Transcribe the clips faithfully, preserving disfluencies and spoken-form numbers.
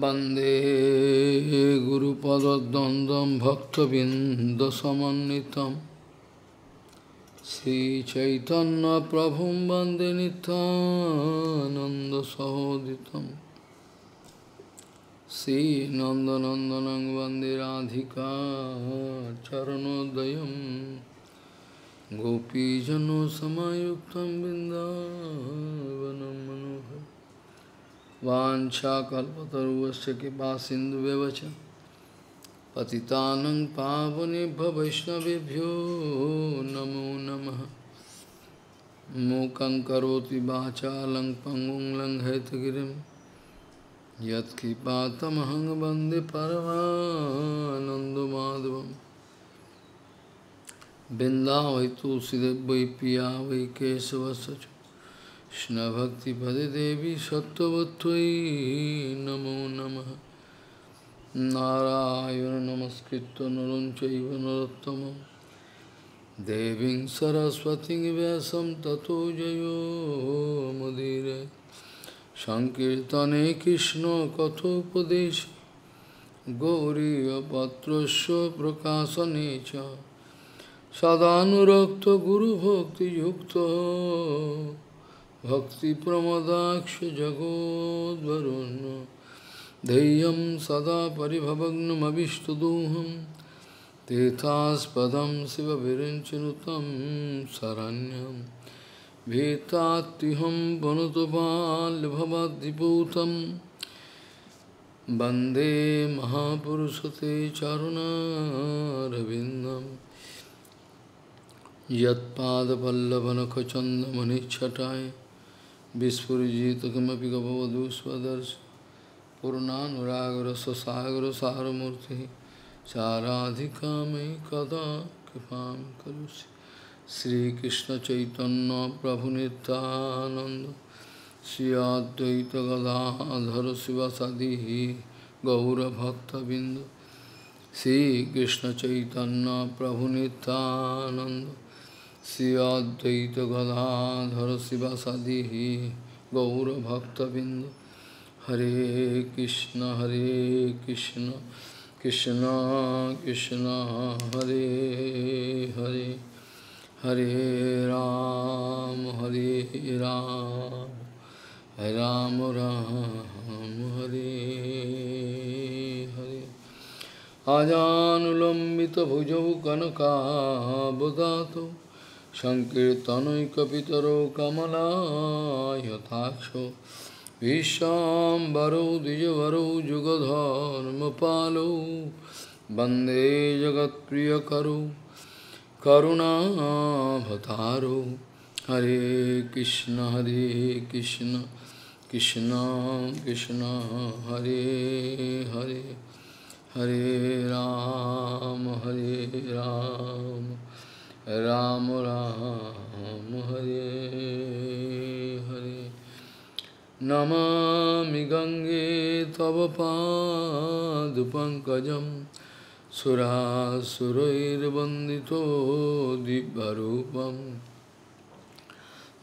Bande Guru Padadandam Bhaktavindasamanitam Sri Chaitanya Prabhum Bande Nitananda Sahoditam Sri Nanda Nandanang Bande Radhika Charanodayam Gopijano Samayuktam Bindavanam Manohar Vancha kalpataruvasya kipa sindhu bevacha patitanang pavanebhyo vaishnavebhyo namo namaha mukhaṁ karoti vachalang pangum lang haitagirim yat kipa tamahang bande paramanando madhavam bindavai tulsidevvai piyavai kesavasya Krishna Bhakti Pade Devi Sattvatvai Namo Namaha Narayana Namaskritta Naram Chaiva Narottamam Devim Saraswati Vyasam Tato Jayo Madire Sankirtane Krishna Kathopadesh Gauriya Patrasya Prakasanecha Sadhanurakta Guru Bhakti Yukta Bhakti Pramadaksha Jagod Varun Deyam Sada Paribhavagnam Abhishtaduham Tethas Padam Siva Virinchinutam Saranyam Vetatiham Panutopal Bhavadiputam Bande Mahapurusate Charuna Ravindam Yat Pada Pallavanakachanda Manichatai Vispurjita Kamapi Gavavadu Swadars Purnanuragara Sasagara Saramurti Charadhikame Kada Kipam Kalusi Sri Krishna Chaitanya Prabhu Nityananda Sri Advaita Gadadhara Sivasadihi Gaura Bhakta Bindu Sri Krishna Chaitanya Prabhu Nityananda Sri Advaita Gadadhara Sivasadihi Gaura Bhakta Bindu Hare Krishna Hare Krishna Krishna Krishna Hare Hare Hare Ram Hare Ram Ram Ram Hare Hare Ajanulambita bhujau kanaka bodhato Sankirtanai kapitaro kamala yataksho Vishambaro dijavaro jugadharma palo Bande jagat priyakaro karuna bhataro Hare Krishna Hare Krishna Krishna Krishna Hare Hare Hare Ram Hare Ram Ram Ram Hare Hare Namami Gange Tava Padupankajam Sura Surair Bandito Dibharupam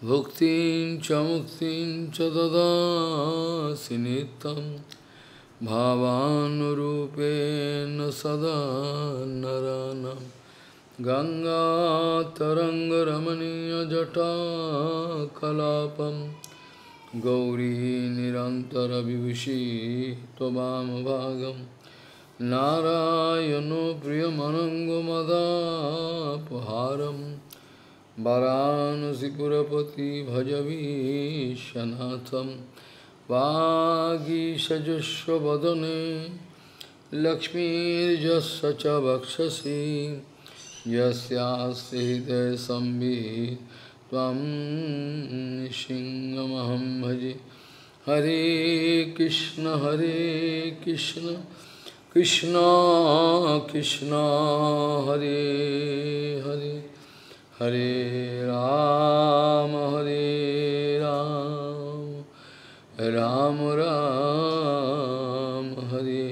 Bhuktin Chamuktin Chadada Sinitam Bhavanurupen Sada Naranam Ganga Taranga Ramaniya Jata Kalapam Gauri Nirantara Vivishi Tobam Bhagam Narayano Priyamanango Madhapaharam Varanasi Purapati Bhajavi Shanatham Vagi Sajasya Vadane Lakshmi Jasacha Bhakshasi Yasyasthi de Sambhi Tvam Shingamaham Bhaji Hare Krishna Hare Krishna Krishna Krishna Hare Hare Hare Rama Hare Rama Rama Rama Hare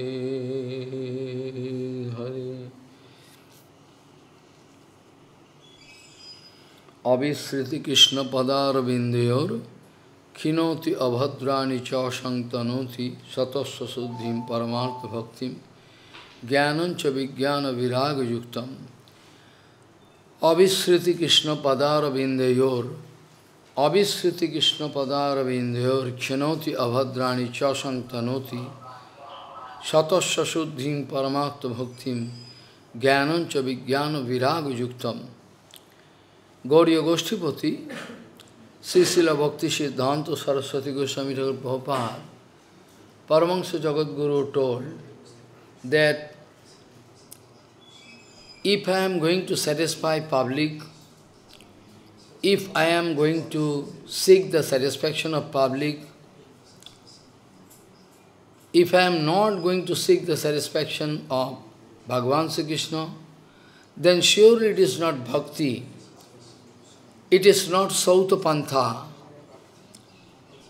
avismṛtiḥ kṛṣṇa-padāravindayoḥ Khinoti abhadrani chasantanoti satasya suddhim paramartha bhaktim jnanancha vijnana viraga yuktam avismṛtiḥ kṛṣṇa-padāravindayoḥ avismṛtiḥ kṛṣṇa-padāravindayoḥ khinoti abhadrani chasantanoti satasya suddhim paramartha bhaktim jnanancha vijnana viraga yuktam. Gauriya Goshtipati Srila Bhakti Siddhanta Saraswati Goswami Thakur Prabhupada, Paramahansa Jagadguru told that if I am going to satisfy public, if I am going to seek the satisfaction of public, if I am not going to seek the satisfaction of Bhagavan Sri Krishna, then surely it is not bhakti. It is not Sauta Pantha.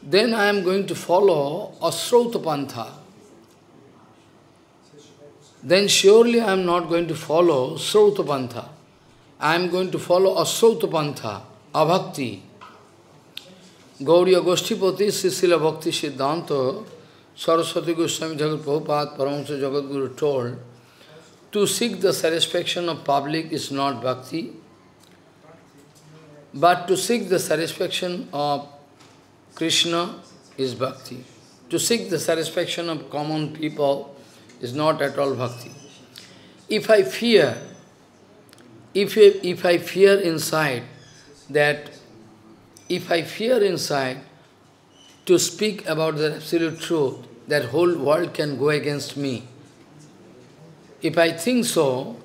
Then I am going to follow Asrauta Pantha. Then surely I am not going to follow Sauta Pantha. I am going to follow Asrauta Pantha, Abhakti. Gauriya Goshtipati Srila Bhakti Siddhanta Saraswati Goswami Thakur Prabhupada Paramahansa Jagadguru told, to seek the satisfaction of public is not bhakti, but to seek the satisfaction of Krishna is bhakti. To seek the satisfaction of common people is not at all bhakti. If I fear, if I, if I fear inside that, if I fear inside to speak about the absolute truth, that whole world can go against me. If I think so,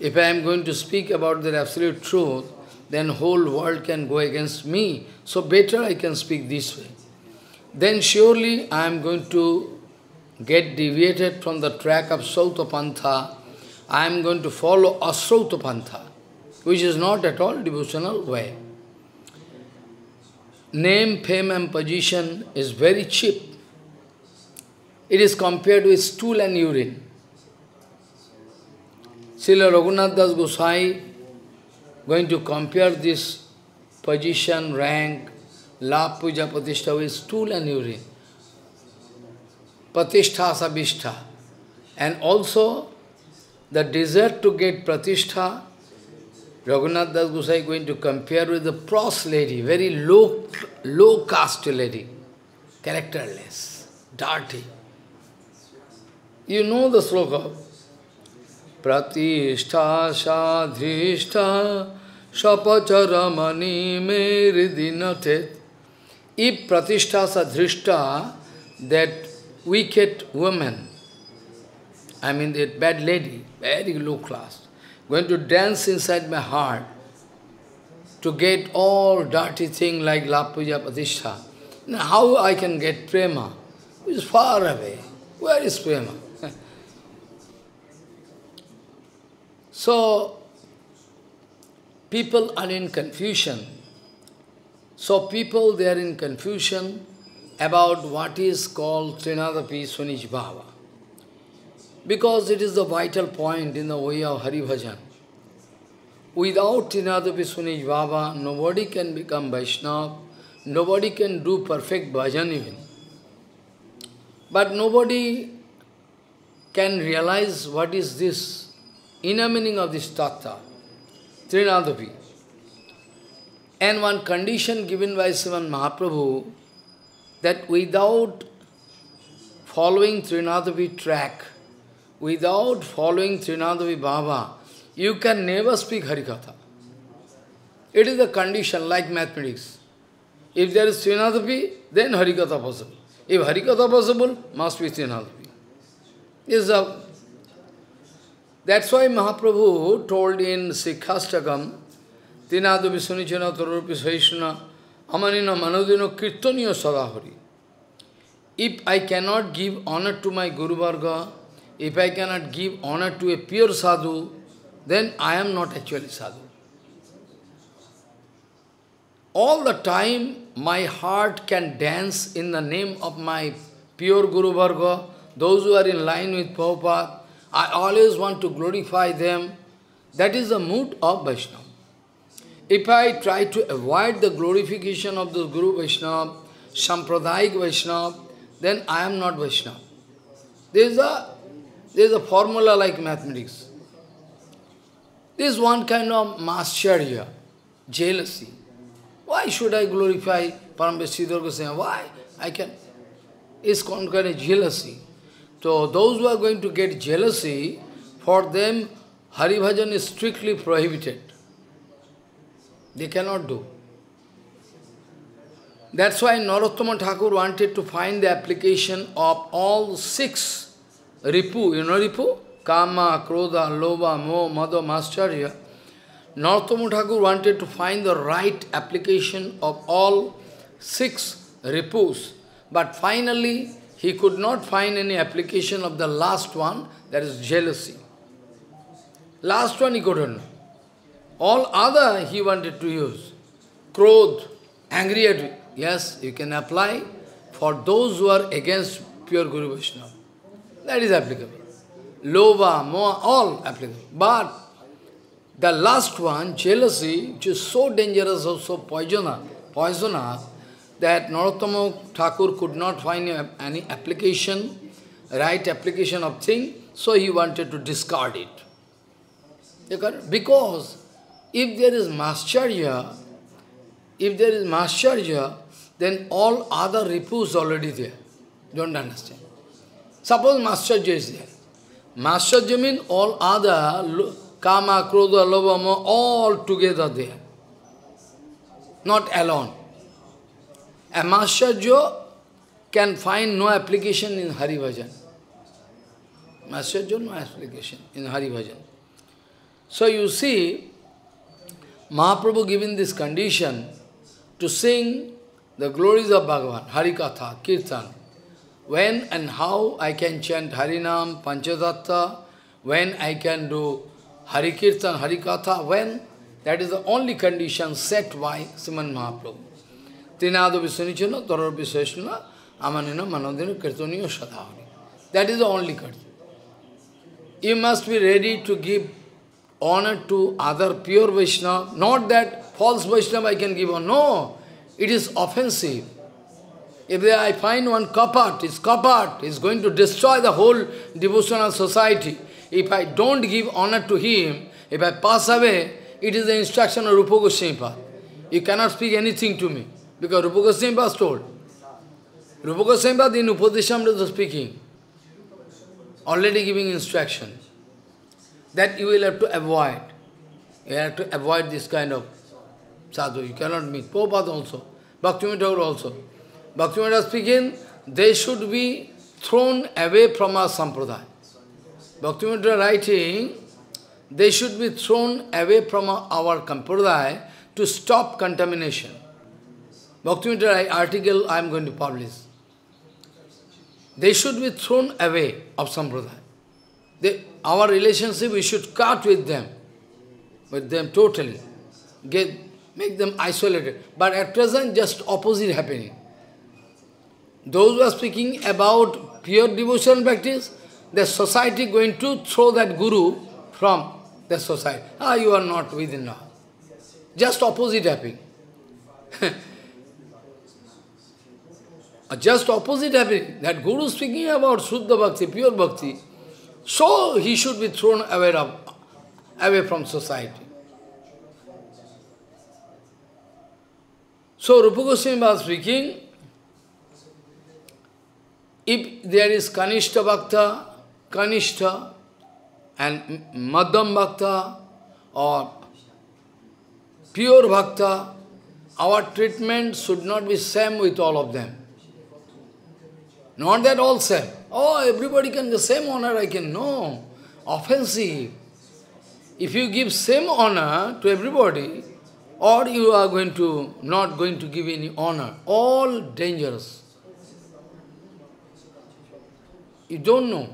if I am going to speak about the absolute truth, then whole world can go against me, so better I can speak this way. Then surely I am going to get deviated from the track of Sauta Pantha. I am going to follow Asrauta Pantha, which is not at all devotional way. Name, fame and position is very cheap. It is compared with stool and urine. Srila Raghunatha Dasa Gosvami going to compare this position, rank, lab, puja, patishtha with stool and urine. Patishtha, sabishtha. And also, the desire to get pratishtha, Raghunatha Dasa Gosvami going to compare with the pros lady, very low, low caste lady, characterless, dirty. You know the sloka. Pratishtha sadhishtha sapacharamani meridinatet. If pratishtha sadhishtha, that wicked woman, I mean that bad lady, very low class, going to dance inside my heart to get all dirty thing like lapuja patishtha. Now how I can get prema? It is far away. Where is prema? So, people are in confusion. So, people, they are in confusion about what is called tṛṇād api swanij bhava. Because it is the vital point in the way of Hari Bhajan. Without tṛṇād api swanij bhava, nobody can become Vaishnava, nobody can do perfect bhajan even. But nobody can realize what is this inner meaning of this tattva, tṛṇād api. And one condition given by Sriman Mahaprabhu, that without following tṛṇād api track, without following tṛṇād api bhava, you can never speak harikatha. It is a condition like mathematics. If there is tṛṇād api, then harikatha possible. If harikatha possible, must be tṛṇād api. This is a That's why Mahaprabhu told in Sikhastakam, tṛṇād api sunichena tarurupi sahiṣṇa amanina manodino kirtaniya sadahari. If I cannot give honor to my Guru Varga, if I cannot give honor to a pure sadhu, then I am not actually sadhu. All the time, my heart can dance in the name of my pure Guru Varga, those who are in line with Prabhupada. I always want to glorify them. That is the mood of Vaishnava. If I try to avoid the glorification of the Guru Vaishnava, Sampradayik Vaishnava, then I am not Vaishnava. There is a, there is a formula like mathematics. There is one kind of mascharya, jealousy. Why should I glorify Parambhaya Siddhar Goswami? Why? I can. It's called kind of jealousy. So those who are going to get jealousy, for them, Hari Bhajan is strictly prohibited. They cannot do. That's why Narottama Thakur wanted to find the application of all six ripu. You know ripu? Kama, Krodha, Lobha, Moha, Madha, Mascharya. Narottama Thakur wanted to find the right application of all six ripus. But finally, he could not find any application of the last one, that is jealousy. Last one he couldn't. All other he wanted to use. Krodha, angry at you. Yes, you can apply for those who are against pure Guru Vaishnava. That is applicable. Lobha, Moha, all applicable. But the last one, jealousy, which is so dangerous, also poisonous, poisonous, that Narottama Thakur could not find any application, right application of thing, so he wanted to discard it. Because if there is mascharya, if there is mascharya, then all other ripus already there. Don't understand. Suppose mascharya is there. Mascharya means all other, kama, krodha, lobha, moha, all together there. Not alone. A mascharya can find no application in Hari Bhajan. Mascharya, no application in Hari Bhajan. So you see, Mahaprabhu giving this condition to sing the glories of Bhagavan, harikatha, kirtan. When and how I can chant Harinam, Panchadatta, when I can do harikirtan, harikatha, when? That is the only condition set by Sriman Mahaprabhu. Tṛṇād api sunichena, tarapi seshana, amanena, manodena, kirtaniya, sadhavani. That is the only condition. You must be ready to give honor to other pure Vaishnava, not that false Vaishnava I can give honor. No, it is offensive. If I find one kapat, it's kapat, it's going to destroy the whole devotional society. If I don't give honor to him, if I pass away, it is the instruction of Rupa Gosvami. You cannot speak anything to me, because Rupa Gosvami was told. Rupa Gosvami in Upadeshamrita is speaking, already giving instruction. That you will have to avoid. You have to avoid this kind of sadhu. You cannot meet. Prabhupada also. Bhaktivinoda Thakur also. Bhaktivinoda speaking, they should be thrown away from our sampradaya. Bhaktivinoda writing, they should be thrown away from our sampradaya to stop contamination. Bhaktivinoda article I am going to publish. They should be thrown away of sampradaya. They, our relationship, we should cut with them, with them totally, get, make them isolated. But at present, just opposite happening. Those who are speaking about pure devotional practice, the society going to throw that guru from the society. Ah, you are not within now. Just opposite happening. Just opposite happening. That guru speaking about Shuddha Bhakti, pure Bhakti, so he should be thrown away, of, away from society. So Rupa Goswami was speaking, if there is Kanishta Bhakta, Kanishta and Madhyam Bhakta or pure Bhakta, our treatment should not be same with all of them. Not that all same. Oh, everybody can the same honor I can. No. Offensive. If you give same honor to everybody, or you are going to not going to give any honor. All dangerous. You don't know.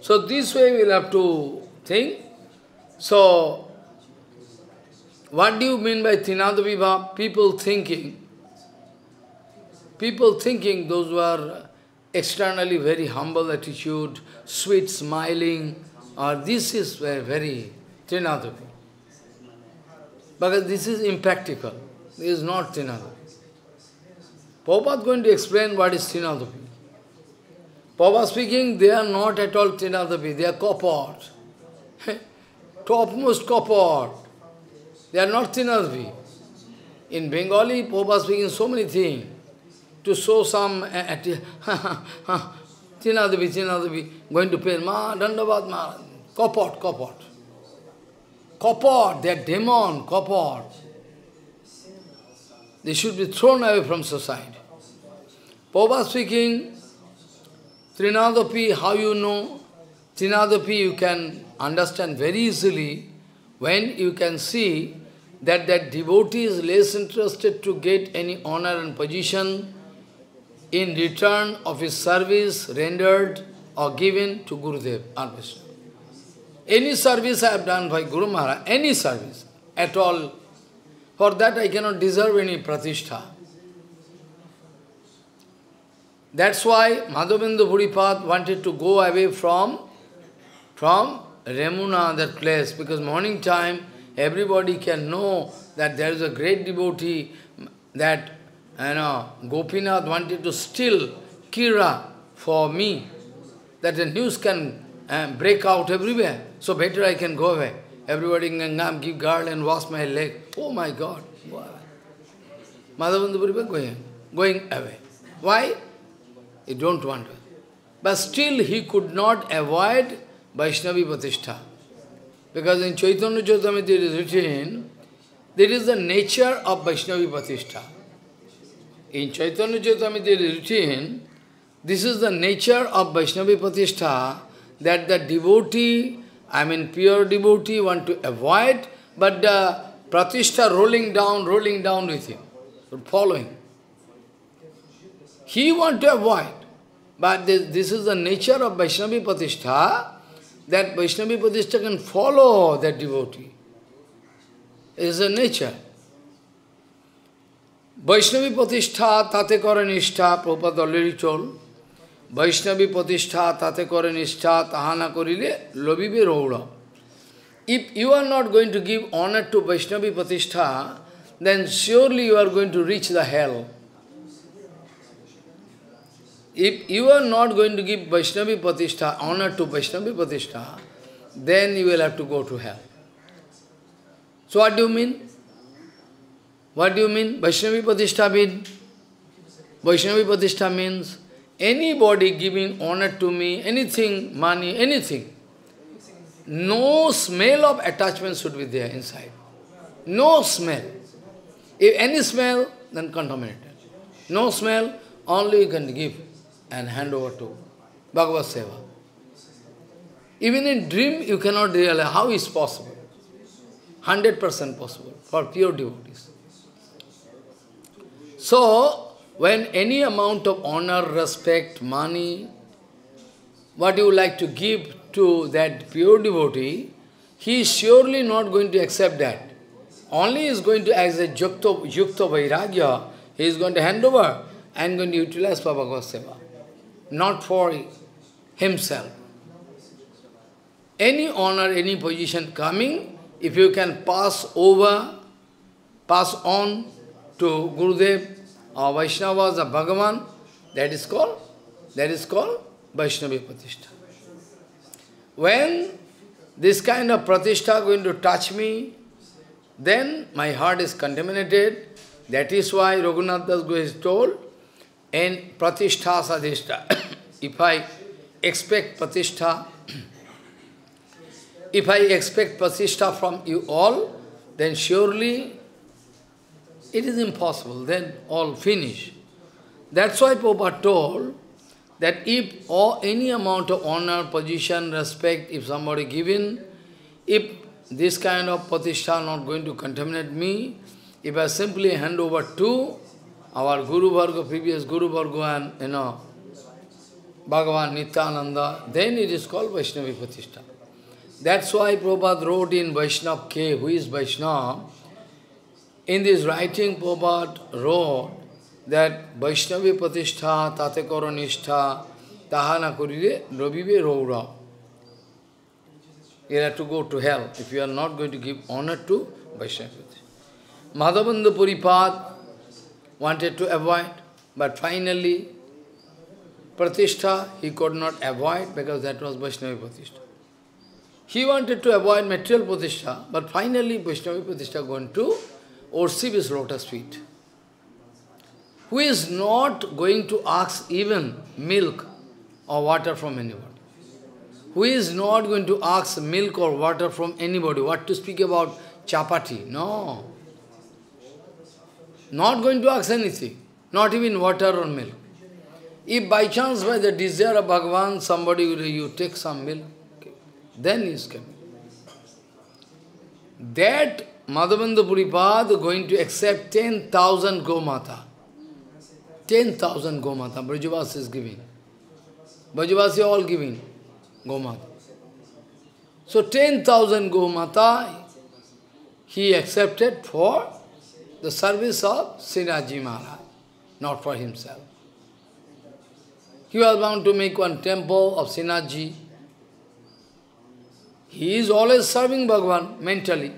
So this way we will have to think. So, what do you mean by Trinadaviva? People thinking, people thinking those who are externally very humble attitude, sweet smiling, or this is very, very Trinadavi. Because this is impractical. This is not Trinadavi. Prabhupada is going to explain what is tṛṇād api. Prabhupada speaking, they are not at all tṛṇād api, they are copot. Topmost copot. They are not tṛṇād api. In Bengali, Prabhupada speaking so many things to show some tṛṇād api, tṛṇād api, going to pay ma, dandavad ma, copot, copot. Copot, they are demon, copot. They should be thrown away from society. Prabhupada speaking, tṛṇād api, how you know? Tṛṇād api you can understand very easily when you can see that that devotee is less interested to get any honor and position in return of his service rendered or given to Gurudev or Vishnu. Any service I have done by Guru Maharaj, any service at all, for that I cannot deserve any pratishṭha. That's why Madhavendra Puripada wanted to go away from, from Remuna, that place, because morning time everybody can know that there is a great devotee that, you know, Gopinath wanted to steal Kira for me, that the news can uh, break out everywhere. So better I can go away. Everybody can give guard and wash my leg. Oh my God. Madhavendra Puripada going, going away. Why? He don't want to. But still he could not avoid Vaiṣṇava-pratiṣṭhā. Because in Caitanya Chaitamrita it is written, there is the nature of Vaiṣṇava-pratiṣṭhā. In Caitanya Chaitamrita it is written, this is the nature of Vaiṣṇava-pratiṣṭhā, that the devotee, I mean pure devotee, want to avoid, but the pratishtha rolling down, rolling down with him, following. He wants to avoid, but this, this is the nature of Vaiṣṇava-pratiṣṭhā, that Vaiṣṇava-pratiṣṭhā can follow that devotee. It is a nature. Vaiṣṇava-pratiṣṭhā tate karanishṭhā, Prabhupada already told. Vaiṣṇava-pratiṣṭhā tate karanishṭhā tahana korile lobibe rohula. If you are not going to give honor to Vaiṣṇava-pratiṣṭhā, then surely you are going to reach the hell. If you are not going to give Vaiṣṇava-pratiṣṭhā, honor to Vaiṣṇava-pratiṣṭhā, then you will have to go to hell. So what do you mean? What do you mean? Vaiṣṇava-pratiṣṭhā means? Vaiṣṇava-pratiṣṭhā means anybody giving honor to me, anything, money, anything. No smell of attachment should be there inside. No smell. If any smell, then contaminated. No smell, only you can give and hand over to Bhagavad Seva. Even in dream, you cannot realize how is possible. one hundred percent possible for pure devotees. So, when any amount of honor, respect, money, what you like to give to that pure devotee, he is surely not going to accept that. Only is going to, as a yukta, yukta vairagya, he is going to hand over and going to utilize for Bhagavad Seva, not for himself. Any honor, any position coming, if you can pass over, pass on to Gurudev or Vaishnavas or Bhagavan, that is called, that is called Vaiṣṇava-pratiṣṭhā. When this kind of pratishtha going to touch me, then my heart is contaminated. That is why Raghunatha Dasa Gosvami is told, and pratishtha sadhishta. If I expect pratishtha, if I expect pratishtha from you all, then surely it is impossible. Then all finish. That's why Prabhupada told that if or any amount of honor, position, respect, if somebody given, if this kind of pratishtha not going to contaminate me, if I simply hand over to our Guru Bhargava, previous Guru Bhargava, and you know, Bhagavan Nityananda, then it is called Vaiṣṇava-pratiṣṭhā. That's why Prabhupada wrote in Vaishnava K, who is Vaishnava. In this writing, Prabhupada wrote that Vaiṣṇava-pratiṣṭhā tate karanishṭhā tahana korile lobibe rohura. You have to go to hell if you are not going to give honor to Vaishnava-pratiṣṭhā. Madhavendra Puripada wanted to avoid But finally, Pratishta he could not avoid because that was Vaishnava Pratishta. He wanted to avoid material Pratishta, but finally Vaishnava Pratishta going to worship his lotus feet. Who is not going to ask even milk or water from anybody? Who is not going to ask milk or water from anybody? What to speak about chapati? No. Not going to ask anything, not even water or milk. If by chance, by the desire of Bhagavan, somebody will you take some milk, okay, then he is coming. That Madhavendra Puripada going to accept ten thousand Gomata. ten thousand Gomata, Brajavasi is giving. Brajavasi all giving Gomata. So ten thousand Gomata he accepted for the service of Srinaji Maharaj, not for himself. He was bound to make one temple of Srinaji. He is always serving Bhagavan mentally.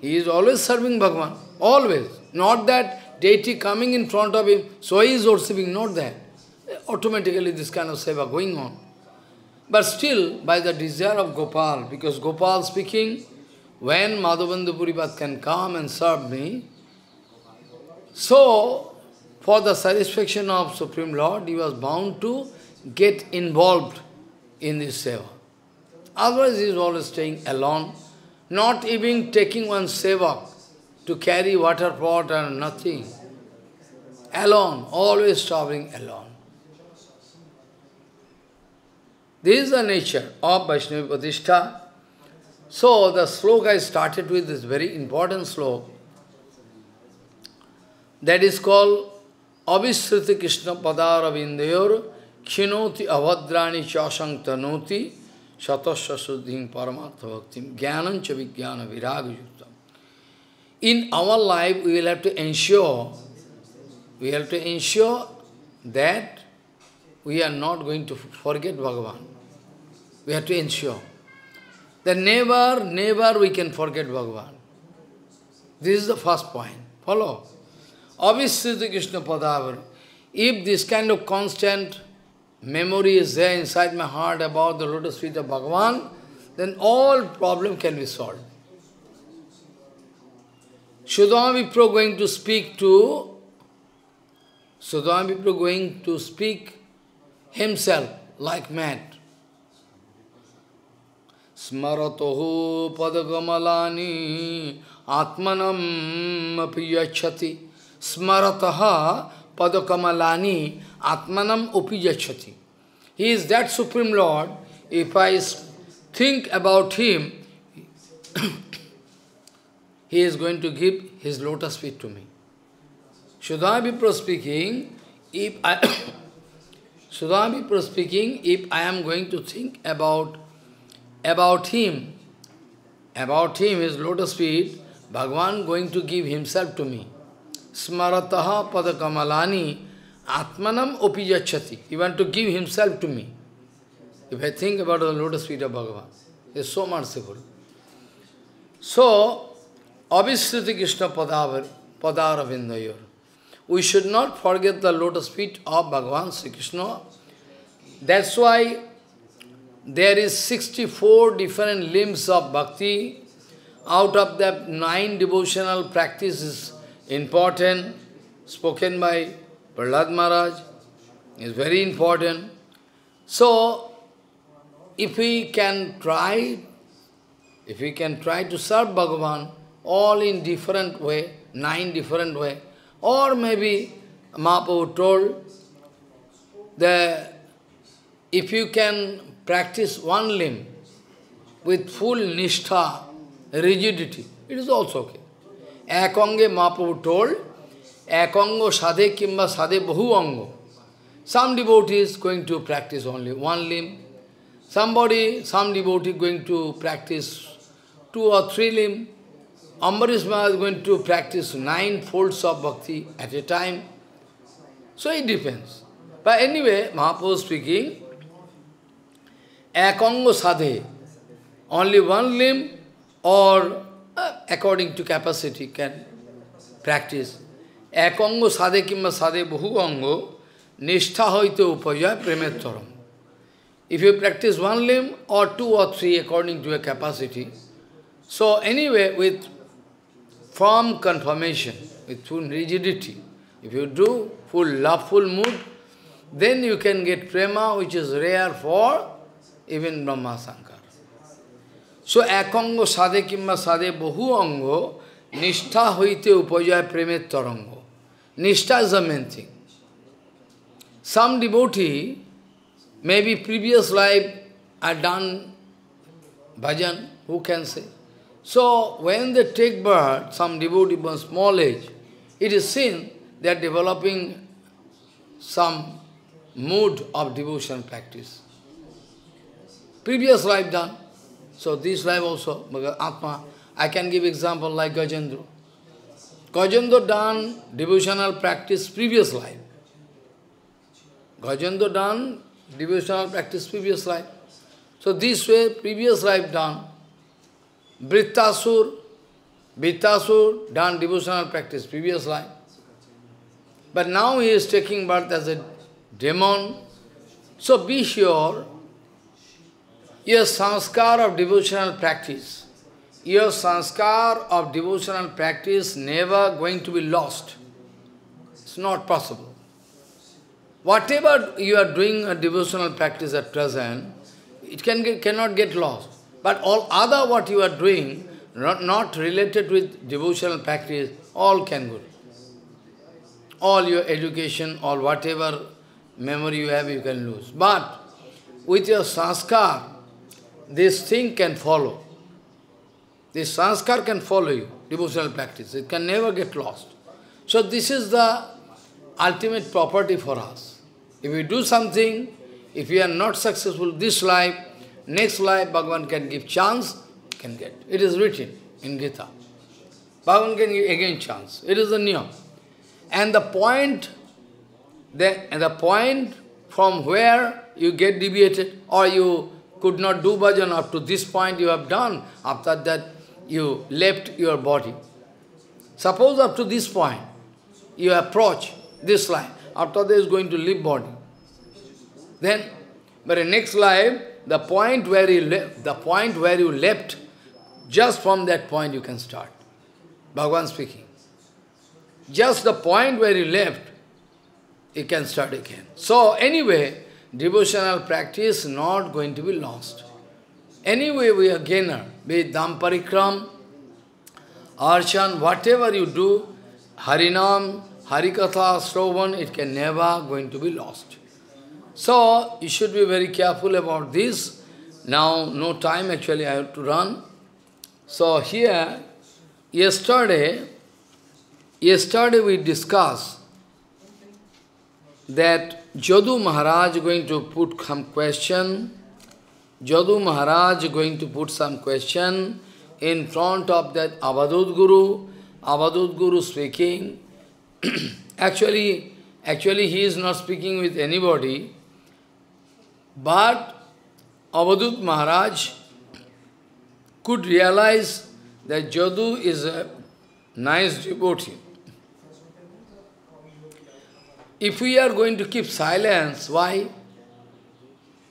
He is always serving Bhagavan, always. Not that deity coming in front of him, so he is worshipping, not that. Automatically this kind of seva going on. But still, by the desire of Gopal, because Gopal speaking, when Madhavendra Puripada can come and serve me, so for the satisfaction of Supreme Lord, he was bound to get involved in this seva. Otherwise, he is always staying alone, not even taking one seva to carry water pot and nothing. Alone, always traveling alone. This is the nature of Vaishnava Pratishṭhā. So, the sloka I started with is very important sloka. That is called avismṛtiḥ kṛṣṇa-padāravindayoḥ kṣinoti avadrani casaṁ tanoti satasya suddhiṁ paramartha bhaktiṁ jnānaṁ ca vijñāna virāga yuktam. In our life, we will have to ensure, we have to ensure that we are not going to forget Bhagavan. We have to ensure that never, never we can forget Bhagavan. This is the first point. Follow. Obviously, Krishna Padavar. If this kind of constant memory is there inside my heart about the lotus feet of Bhagavan, then all problem can be solved. Sudama Vipra going to speak to Sudama Vipra going to speak himself like mad. Smaratohu padagamalani atmanam apiyachati. Smarataha padakamalani atmanam apiyachati. He is that Supreme Lord. If I think about him, he is going to give his lotus feet to me. Sudama Vipra speaking, if I... Sudama Vipra speaking, if I am going to think about about him, about him, his lotus feet, Bhagavan going to give himself to me. Smarataha padakamalani atmanam opijachati. He want to give himself to me. If I think about the lotus feet of Bhagavan, he is so merciful. So, avismṛtiḥ kṛṣṇa-padāravindayoḥ. We should not forget the lotus feet of Bhagavan Sri Krishna. That's why there is sixty-four different limbs of bhakti. Out of that, nine devotional practices important, spoken by Prahlad Maharaj, is very important. So, if we can try, if we can try to serve Bhagavan, all in different way, nine different way, or maybe Mahaprabhu told that if you can practice one limb with full nistha, rigidity, it is also okay. Akange Mahaprabhu told, akango sadhe kimba sadhe bahu ango. Some devotees going to practice only one limb. Somebody, some devotee going to practice two or three limbs. Ambarish Maharaj is going to practice nine folds of bhakti at a time. So it depends. But anyway, Mahaprabhu speaking, akango sadhe, only one limb or uh, according to capacity can practice. এক অঙ্গ সাধে কিংবা সাধে বহু অঙ্গ, নিষ্ঠা হইতে উপজয় প্রেমের তরম। If you practice one limb or two or three according to your capacity, so anyway, with firm confirmation, with full rigidity, if you do full loveful mood, then you can get prema, which is rare for even Brahma Sankar. So ekanga sadhe kimma sadhe bahu ango nishtha hoite upajaya premet tarango. Nishtha is the main thing. Some devotee, maybe previous life had done bhajan, who can say? So when they take birth, some devotee from small age, it is seen they are developing some mood of devotion practice. Previous life done, so this life also, Atma. I can give example like Gajendra. Gajendra done devotional practice previous life. Gajendra done devotional practice previous life. So this way, previous life done. Vrittasur, Vrittasur done devotional practice previous life. But now he is taking birth as a demon. So be sure, your sanskar of devotional practice, your sanskar of devotional practice never going to be lost. It's not possible. Whatever you are doing a devotional practice at present, it can get, cannot get lost. But all other what you are doing, not, not related with devotional practice, all can go. All your education, all whatever memory you have, you can lose. But with your sanskar, this thing can follow. This sanskar can follow you, devotional practice. It can never get lost. So this is the ultimate property for us. If we do something, if we are not successful this life, next life, Bhagavan can give chance, can get. It is written in Gita. Bhagavan can give again chance. It is the niyam. And the point, the, and the point from where you get deviated or you could not do bhajan up to this point you have done, after that you left your body. Suppose up to this point you approach this life, after that is going to leave body. Then, but in next life, the point where you left, the point where you left, just from that point you can start. Bhagavan speaking. Just the point where you left, you can start again. So anyway, devotional practice is not going to be lost. Anyway, we are gainer. Be it Dham Parikram, Arshan, whatever you do, Harinam, Harikatha, Shravan, it can never going to be lost. So you should be very careful about this. Now, no time actually, I have to run. So here, yesterday, Yesterday we discussed that Yadu Maharaj is going to put some question. Yadu Maharaj is going to put some question in front of that Avadhuta Guru. Avadhuta Guru speaking. actually, actually he is not speaking with anybody. But Avadhuta Maharaj could realize that Yadu is a nice devotee. If we are going to keep silence, why?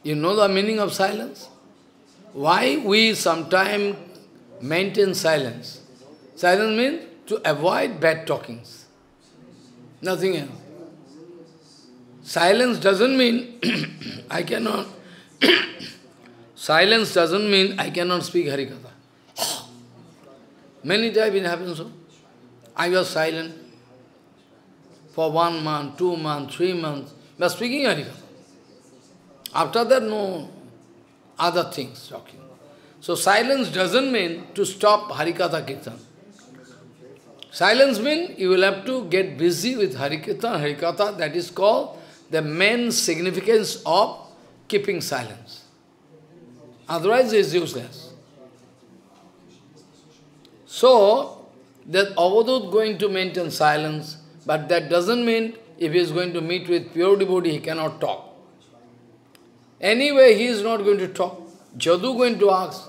You know the meaning of silence? Why we sometimes maintain silence? Silence means to avoid bad talkings. Nothing else. Silence doesn't mean I cannot... silence doesn't mean I cannot speak Harikatha. Many times it happens so. I was silent for one month, two months, three months, but speaking Harikatha. After that, no other things talking. So silence doesn't mean to stop Harikatha Kirtan. Silence means you will have to get busy with Harikatha. Harikatha, that is called the main significance of keeping silence. Otherwise, it is useless. So, that Avadhuta going to maintain silence, but that doesn't mean if he is going to meet with pure devotee, he cannot talk. Anyway, he is not going to talk. Yadu going to ask.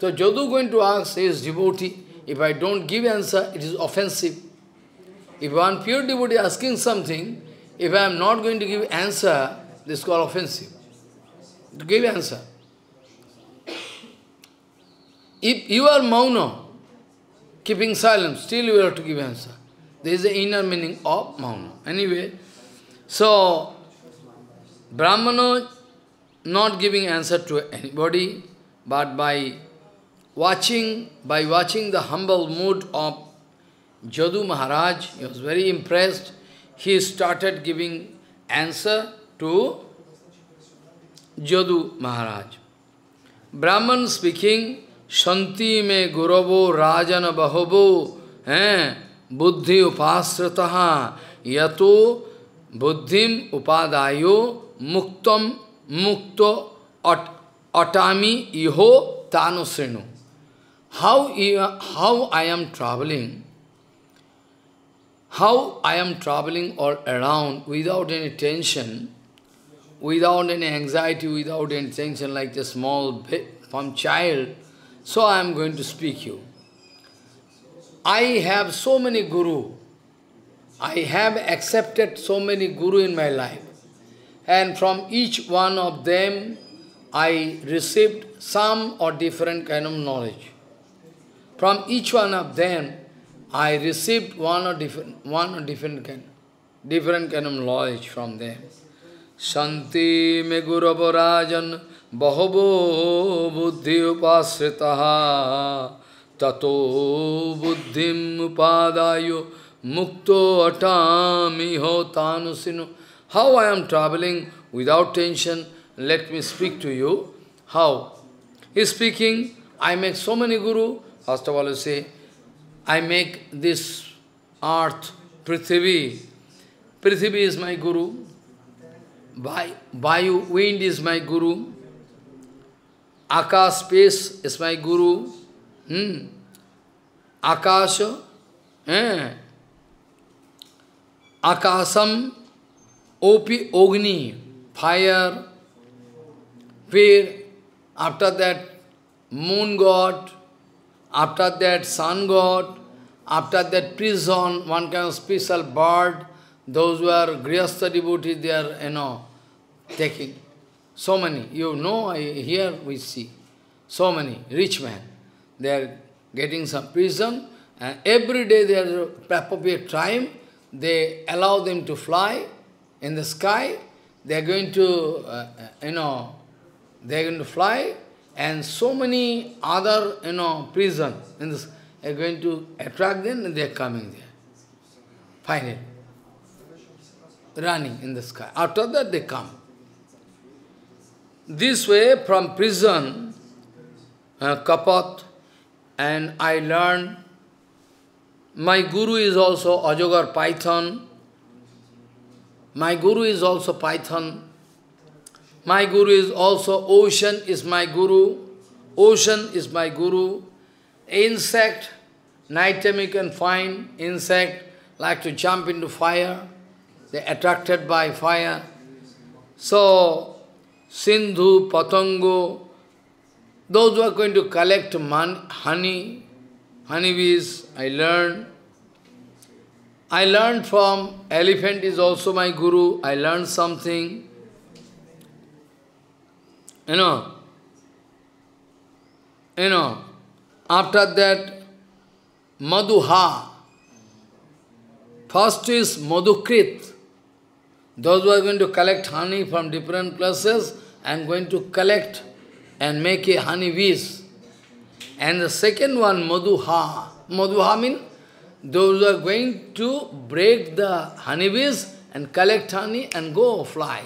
So Yadu going to ask, says devotee, if I don't give answer, it is offensive. If one pure devotee asking something, if I am not going to give answer, this is called offensive. To give answer. If you are mauna, keeping silence, still you have to give answer. There is the inner meaning of mauna. Anyway, so, Brahmana not giving answer to anybody, but by watching, by watching the humble mood of Yadu Maharaj, he was very impressed. He started giving answer to Yadu Maharaj. Brahman speaking, Shanti me guravo rajana bahavo eh, buddhi upasrataha yato buddhim upadayo muktam mukto at, atami iho tanusrenu. How, how I am traveling, how I am traveling all around without any tension, without any anxiety, without any tension, like the small bit from child, so I am going to speak you. I have so many guru. I have accepted so many guru in my life. And from each one of them, I received some or different kind of knowledge. From each one of them, I received one or different, one or different kind, different kind of knowledge from them. Shanti me gurabarajan bahavo buddhi upasritaha tato buddhim upadayo mukto atamiho tanusino. How I am traveling without tension, let me speak to you. How? He is speaking, I make so many guru. First of all, you say, I make this earth, Prithvi. Prithvi is my guru. Vayu, wind is my guru. Akash, space is my guru. Hmm. Akasha, eh. Akasam, opi, ogni, fire, fire. After that, moon god. After that, sun god, after that, prison, one kind of special bird, those who are Grihastha devotees, they are, you know, taking. So many, you know, I, here we see, so many rich men, they are getting some prison, and every day they are appropriate time, they allow them to fly in the sky, they are going to, uh, you know, they are going to fly. And so many other, you know, prisons in this are going to attract them, and they are coming there. Finally, running in the sky. After that, they come. This way, from prison, uh, Kapat, and I learned, my guru is also Ajogar Python. My guru is also Python. My guru is also, ocean is my guru, ocean is my guru, insect, night time you can find insect, like to jump into fire, they are attracted by fire. So, Sindhu, Patango, those who are going to collect honey, honeybees, I learned. I learned from, elephant is also my guru, I learned something. You know, you know, after that, Madhuha. First is Madhukrit. Those who are going to collect honey from different places, I am going to collect and make a honey bees. And the second one, Madhuha. Madhuha means those who are going to break the honey bees and collect honey and go fly.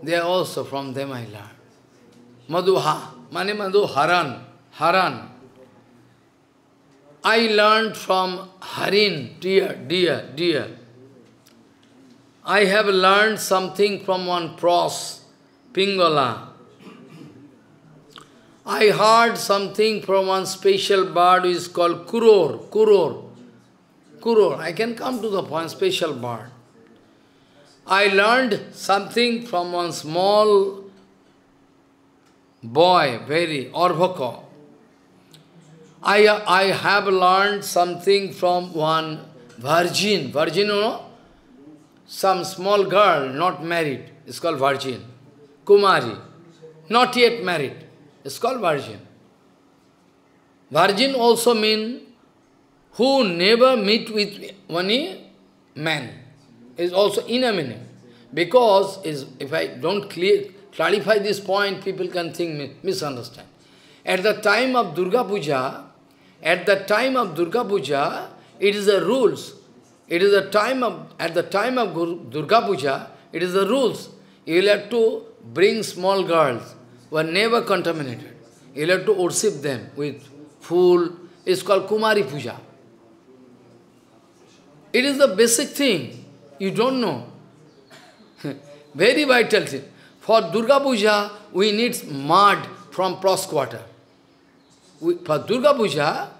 They are also from them I learned. Madhuha, Mani Madhu Haran, Haran. I learned from Harin, dear, dear, dear. I have learned something from one pros, Pingala. I heard something from one special bird who is called Kuror, Kuror, Kuror. I can come to the point, special bird. I learned something from one small boy, very, Orvaka. I, I have learned something from one virgin, virgin, you know, some small girl not married, it's called virgin. Kumari, not yet married, it's called virgin. Virgin also means who never meet with any man, is also inner meaning. Because is, if I don't clear, clarify this point, people can think, misunderstand. At the time of Durga Puja, at the time of Durga Puja, it is the rules. It is the time of, at the time of Guru, Durga Puja, it is the rules. You will have to bring small girls who are never contaminated. You will have to worship them with full, it's called Kumari Puja. It is the basic thing. You don't know. Very vital thing. For Durga Puja, we need mud from proskwater. For Durga Puja,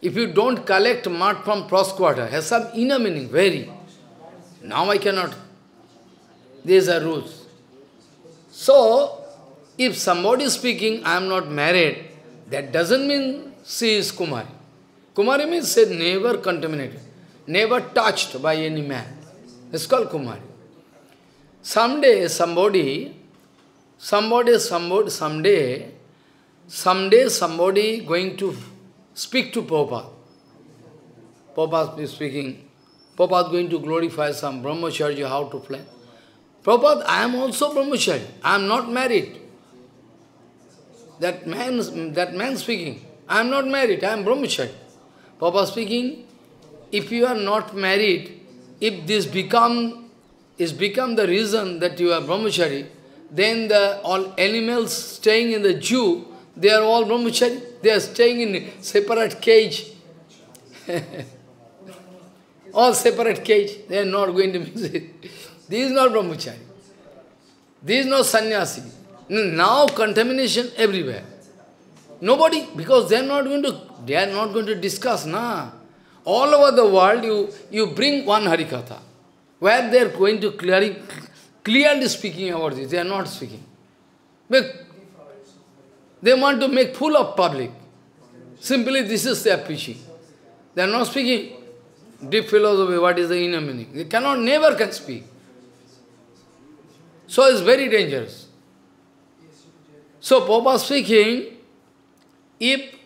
if you don't collect mud from proskwater, has some inner meaning, very. Now I cannot. These are rules. So, if somebody is speaking, I am not married, that doesn't mean she is Kumari. Kumari means she never contaminated, never touched by any man. It's called Kumari. Someday somebody, somebody, somebody, someday, someday somebody going to speak to Prabhupada. Prabhupada is speaking. Prabhupada is going to glorify some brahmacharya, how to play. Prabhupada, I am also brahmacharya. I am not married. That man, that man speaking, I am not married, I am brahmacharya. Prabhupada speaking, if you are not married, if this become is become the reason that you are brahmachari, then the all animals staying in the zoo, they are all brahmachari. They are staying in separate cage. All separate cage. They are not going to mix it. This is not brahmachari. This is not sannyasi. Now contamination everywhere. Nobody, because they are not going to they are not going to discuss, nah. All over the world you you bring one harikatha, where they are going to clearly, clearly speaking about this. They are not speaking. They want to make fool of public. Simply this is their preaching. They are not speaking deep philosophy, what is the inner meaning. They cannot, never can speak. So it's very dangerous. So Prabhupada speaking, if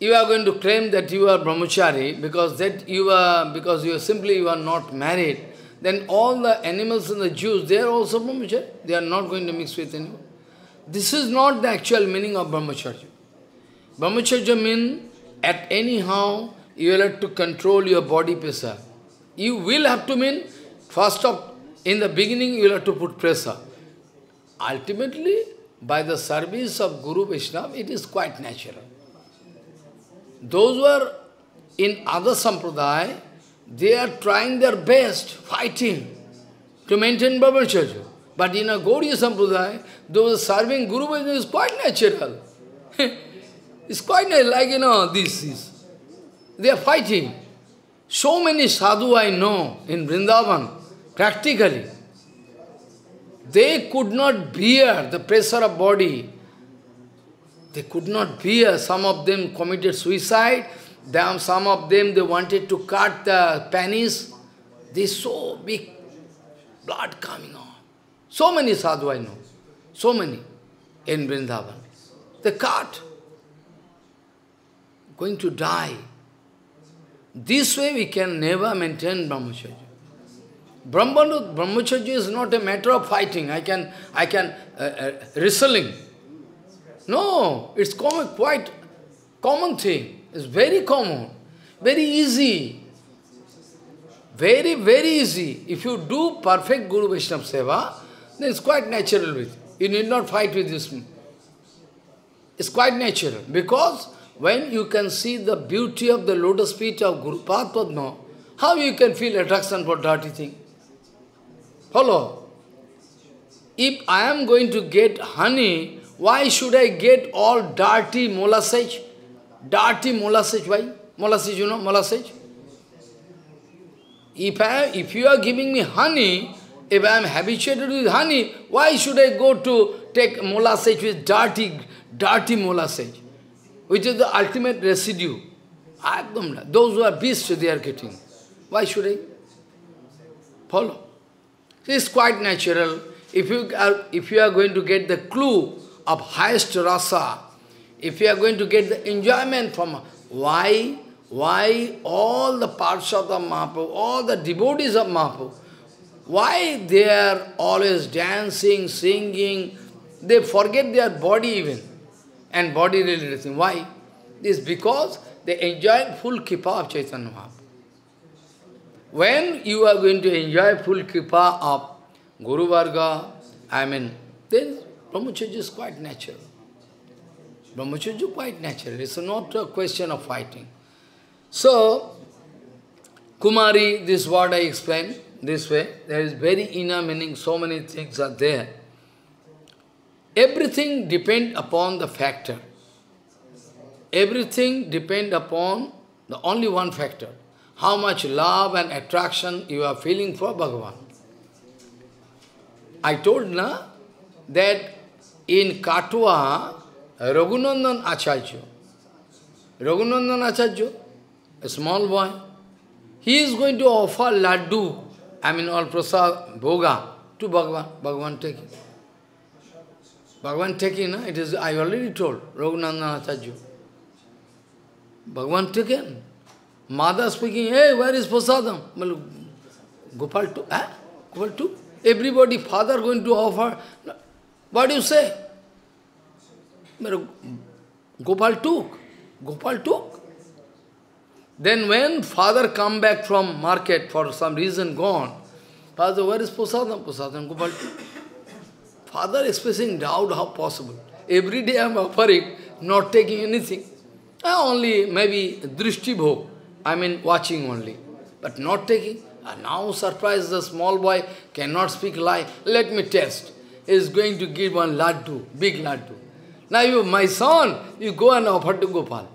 you are going to claim that you are brahmachari because that you are because you are simply you are not married, then all the animals and the Jews, they are also brahmachari. They are not going to mix with anyone. This is not the actual meaning of brahmacharya. Brahmacharya means at anyhow you will have to control your body pressure. You will have to mean first of in the beginning you will have to put pressure. Ultimately, by the service of Guru Vaishnava, it is quite natural. Those who are in other sampradaya, they are trying their best, fighting, to maintain brahmacharya. But in a Gaudiya sampradaya, those serving Guru Vaishnava is quite natural. It's quite natural, like, you know, this is. They are fighting. So many sadhu I know in Vrindavan, practically. They could not bear the pressure of body. They could not bear. Some of them committed suicide. Them, some of them, they wanted to cut the panties. They saw big blood coming out. So many sadhu I know. So many in Vrindavan. They cut. Going to die. This way we can never maintain brahmacharya. Brahmacharya is not a matter of fighting. I can, I can, uh, uh, wrestling. No, it's common, quite common thing. It's very common, very easy. Very, very easy. If you do perfect Guru Vaishnava Seva, then it's quite natural with you. You need not fight with this. It's quite natural. Because when you can see the beauty of the lotus feet of Guru Padma, how you can feel attraction for dirty thing? Hello? If I am going to get honey, why should I get all dirty molasses? Dirty molasses, why? Molasses, you know, molasses. If, I, if you are giving me honey, if I am habituated with honey, why should I go to take molasses with dirty, dirty molasses, which is the ultimate residue Those who are beasts, they are getting. Why should I follow? It's quite natural. If you are, if you are going to get the clue of highest rasa, if you are going to get the enjoyment from, why, why all the parts of the Mahaprabhu, all the devotees of Mahaprabhu, why they are always dancing, singing, they forget their body even, and body related thing. Why? This is because they enjoy full kippa of Chaitanya Mahaprabhu. When you are going to enjoy full kippa of Guru Varga, I mean, then brahmacharya is quite natural. Brahmacharya is quite natural. It's not a question of fighting. So, Kumari, this word I explained this way. There is very inner meaning, so many things are there. Everything depends upon the factor. Everything depends upon the only one factor. How much love and attraction you are feeling for Bhagavan. I told na that in Katwa, Raghunandan Acharya, Raghunandan Acharya, a small boy, he is going to offer laddu, I mean all prasad, bhoga, to Bhagavan. Bhagavan take it. Bhagavan take it, na? It is, I already told, Raghunandan Acharya. Bhagavan took it. Mother speaking, hey, where is prasadam? Gopal too, eh? Gopal too? Everybody, father going to offer. What do you say? Gopal took. Gopal took. Then when father come back from market for some reason gone, father, where is prasadam? Prasadam, Gopal took. Father expressing doubt, how possible? Every day I am offering, not taking anything. Only maybe drishti bhog, I mean watching only, but not taking. And now surprised the small boy cannot speak lie. Let me test. He is going to give one laddu, big laddu. Now you, my son, you go and offer to Gopal.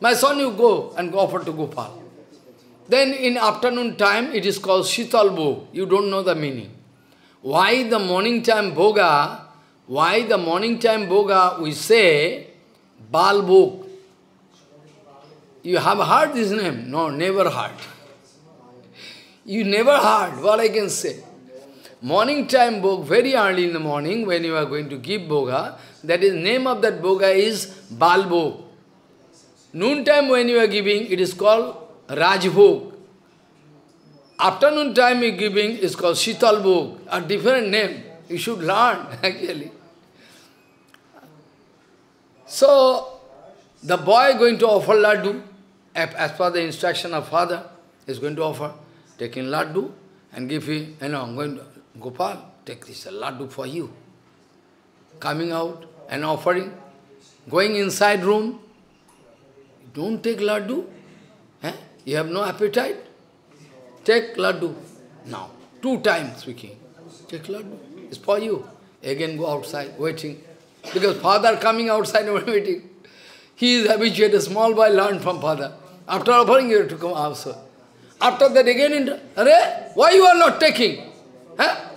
My son, you go and offer to Gopal. Then in afternoon time, it is called shital bhog. You don't know the meaning. Why the morning time bhoga, why the morning time bhoga, we say bal bhog. You have heard this name? No, never heard. You never heard, what I can say. Morning time bhog, very early in the morning, when you are going to give bhoga, that is, name of that bhoga is bal bhog. Noon time when you are giving, it is called raj bhog. Afternoon time you are giving, it is called shital bhog, a different name. You should learn, actually. So, the boy going to offer laddu, as per the instruction of father, is going to offer. Taking laddu and give him, you know, I'm going to, Gopal, take this laddu for you. Coming out and offering, going inside room, don't take laddu, eh? You have no appetite, take laddu. Now, two times speaking, take laddu, it's for you. Again go outside, waiting, because father coming outside and waiting. He is habituated, small boy learned from father. After offering, you have to come outside. After that again, Arey, why you are not taking? Huh?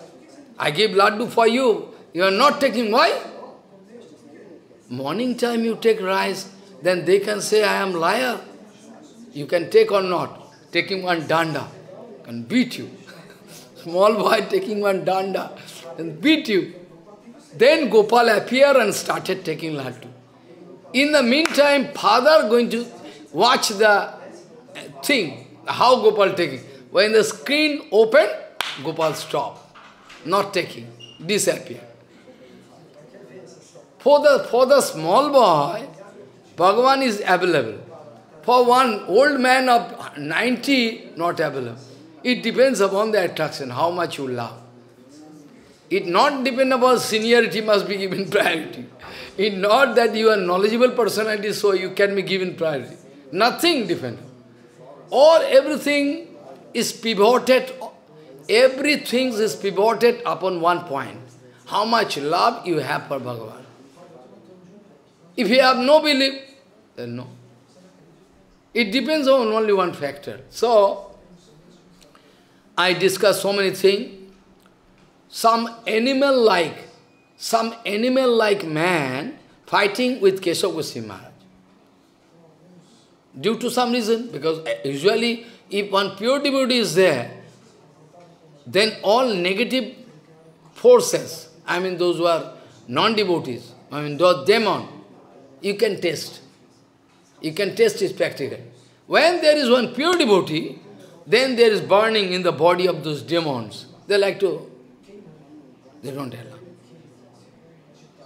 I give laddu for you, you are not taking, why? Morning time you take rice, then they can say, I am liar. You can take or not. Taking one danda, can beat you. Small boy taking one danda, can beat you. Then Gopal appeared and started taking laddu. In the meantime, father going to watch the thing. How Gopal taking? When the screen open, Gopal stop. Not taking. Disappear. For the, for the small boy, Bhagavan is available. For one old man of ninety, not available. It depends upon the attraction, how much you love. It not depend upon seniority must be given priority. It not that you are knowledgeable personality, so you can be given priority. Nothing depends. All, everything is pivoted, everything is pivoted upon one point. How much love you have for Bhagavan. If you have no belief, then no. It depends on only one factor. So, I discussed so many things. Some animal-like, some animal-like man fighting with Kesav Goswami Maharaj. due to some reason, because usually if one pure devotee is there, then all negative forces, I mean those who are non-devotees, I mean those demon, you can taste. You can taste it practically. When there is one pure devotee, then there is burning in the body of those demons. They like to, they don't allow.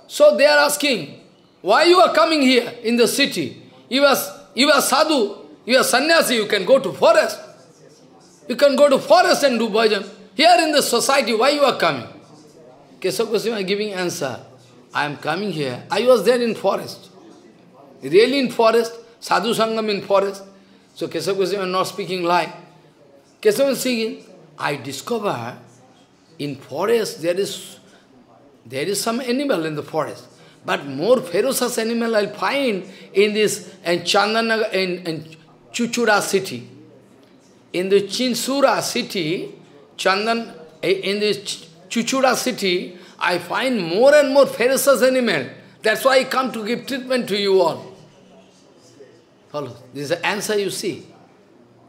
So they are asking, why you are coming here in the city? You are, you are sadhu, you are sannyasi, you can go to forest. You can go to forest and do bhajan. Here in the society, why you are coming? Kesav Goswami is giving answer. I am coming here. I was there in forest. Really in forest. Sadhu Sangam in forest. So Kesav Goswami is not speaking lie. Kesav is speaking, I discover in forest there is, there is some animal in the forest. But more ferocious animal I find in this in Chandanagar, in, in Chuchura city. In the Chinsura city, Chandan, in the Chuchura city, I find more and more ferocious animal. That's why I come to give treatment to you all. Follow. This is the answer you see.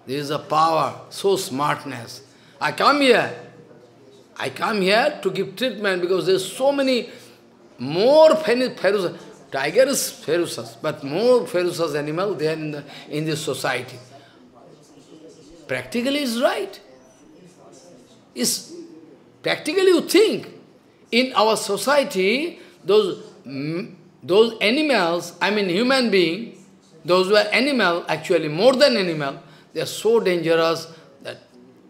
This is the power, so smartness. I come here. I come here to give treatment because there's so many more ferocious. Tiger is ferocious, but more ferocious animal there in the in this society. Practically is right. It's practically you think in our society those those animals, I mean human being, those who are animal, actually more than animal, they are so dangerous that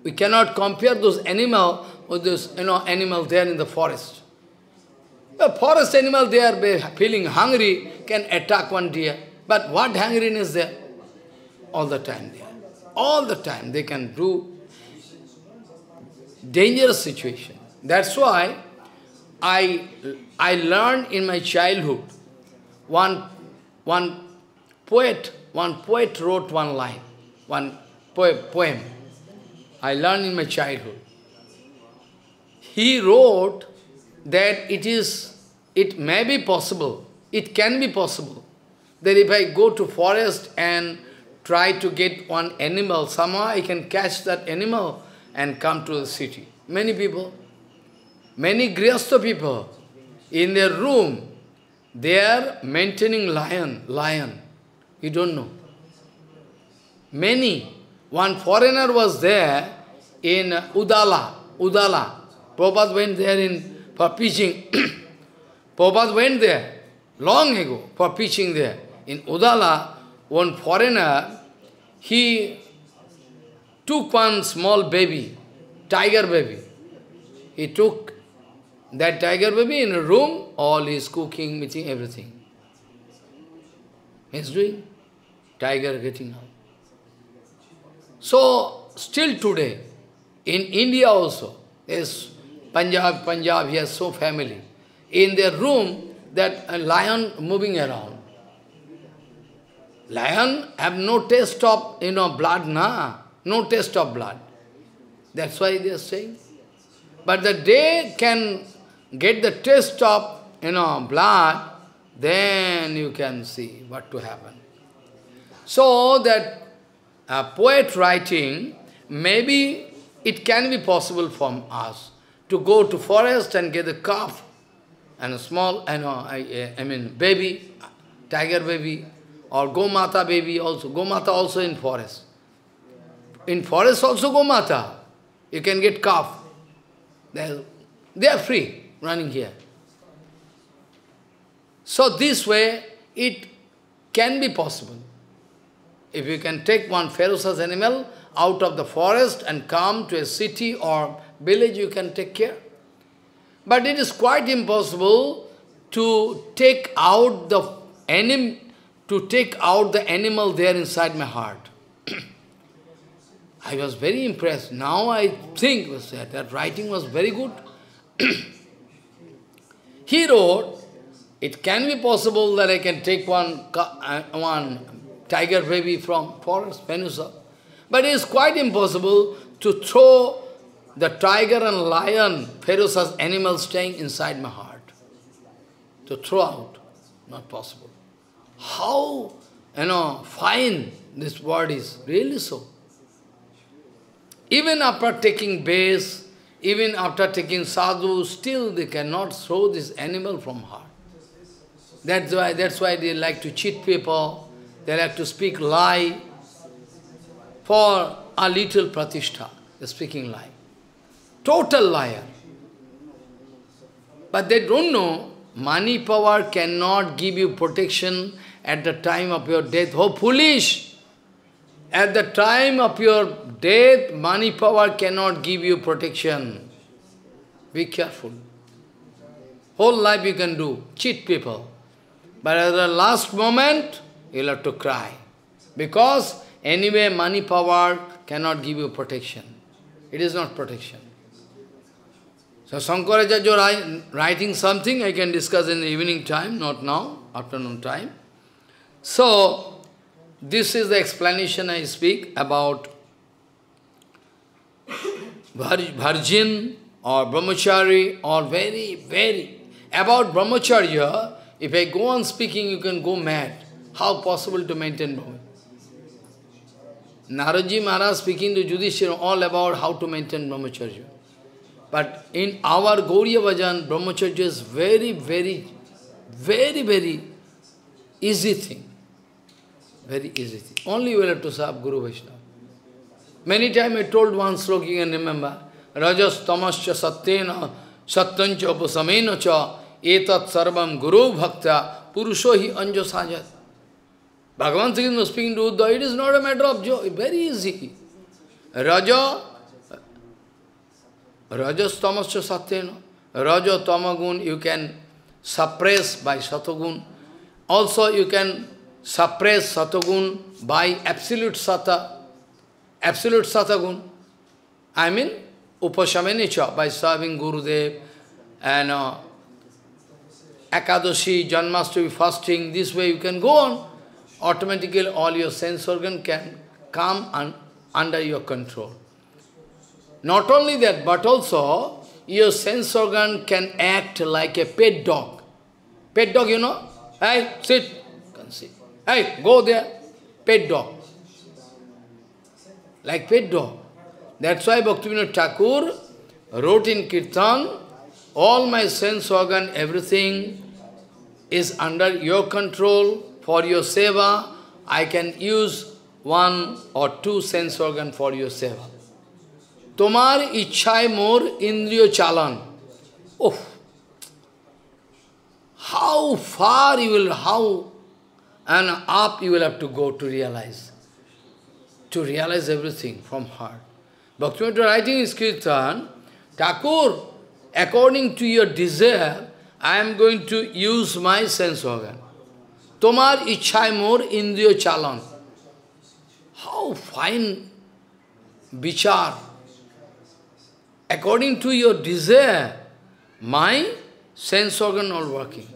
we cannot compare those animal with those you know animal there in the forest. The forest animal they are feeling hungry can attack one deer, but what hungriness there all the time there. All the time they can do dangerous situation. That's why I I learned in my childhood. One one poet one poet wrote one line, one poem poem. I learned in my childhood. He wrote that it is it may be possible, it can be possible that if I go to forest and try to get one animal, somehow I can catch that animal and come to the city. Many people, many grihastha people, in their room, they are maintaining lion, lion. You don't know. Many, one foreigner was there in Udala, Udala. Prabhupada went there in, for preaching. Prabhupada went there long ago for preaching there. In Udala, one foreigner, he took one small baby, tiger baby. He took that tiger baby in a room, all his cooking, eating, everything. He's doing, tiger getting out. So, still today, in India also, there's Punjab, Punjab, he has so family. In their room, that a lion moving around. Lion have no taste of, you know, blood, nah. No taste of blood. That's why they are saying. But the day can get the taste of, you know, blood, then you can see what to happen. So that a poet writing, maybe it can be possible from us to go to forest and get a calf and a small, you know, I, I mean, baby, tiger baby, or Gomata baby also, Gomata also in forest. In forest also Gomata, you can get calf. They are, they are free, running here. So this way, it can be possible. If you can take one ferocious animal out of the forest and come to a city or village, you can take care. But it is quite impossible to take out the anim to take out the animal there inside my heart. I was very impressed. Now I think was that, that writing was very good. He wrote, it can be possible that I can take one, uh, one tiger baby from forest, Venusa. But it is quite impossible to throw the tiger and lion, ferocious animals staying inside my heart. To throw out, not possible. How, you know, fine, this word is really so. Even after taking base, even after taking sadhu, still they cannot throw this animal from heart. That's why, that's why they like to cheat people, they like to speak lie for a little pratishtha, they're speaking lie. Total liar. But they don't know, money power cannot give you protection at the time of your death. Oh, foolish! At the time of your death, money power cannot give you protection. Be careful. Whole life you can do, cheat people. But at the last moment, you'll have to cry. Because anyway, money power cannot give you protection. It is not protection. So Sankaracharya writing something, I can discuss in the evening time, not now, afternoon time. So, this is the explanation I speak about virgin or brahmachari or very, very. About brahmacharya, if I go on speaking, you can go mad. How possible to maintain brahmacharya? Naraji Maharaj speaking to Yudhishthira all about how to maintain brahmacharya. But in our Gauriya Bhajan, brahmacharya is very, very, very, very easy thing. Very easy thing. Only you will have to serve Guru Vaishnava. Many times I told one sloka, you can remember, Rajas tamascha satyena satyancha upasamena cha etat sarvam guru bhakta purushohi anjo sajat. Bhagavan Sri Krishna speaking to Uddhava, it is not a matter of joy, very easy. Raja, Rajas tamascha satyena, Raja tamagun you can suppress by satagun. Also you can suppress satagun by absolute sata, absolute satagun. I mean, upashamenicha, by serving Gurudev and uh, Akadashi, Janmashtami, fasting, this way you can go on. Automatically all your sense organ can come un under your control. Not only that, but also your sense organ can act like a pet dog. Pet dog, you know? Hey, sit. Can sit. Hey, go there. Pet dog. Like pet dog. That's why Bhaktivinoda Thakur wrote in Kirtan, all my sense organ, everything is under your control. For your seva, I can use one or two sense organ for your seva. Tomar ichhai mor indriyo chalan. Oh, how far you will, how and up you will have to go to realize, to realize everything from heart. Bhaktivinoda writing is Kirtan, Thakur, according to your desire, I am going to use my sense organ. Tomar ichhai mor indriyo chalan. How fine vichar. According to your desire, my sense organ all working.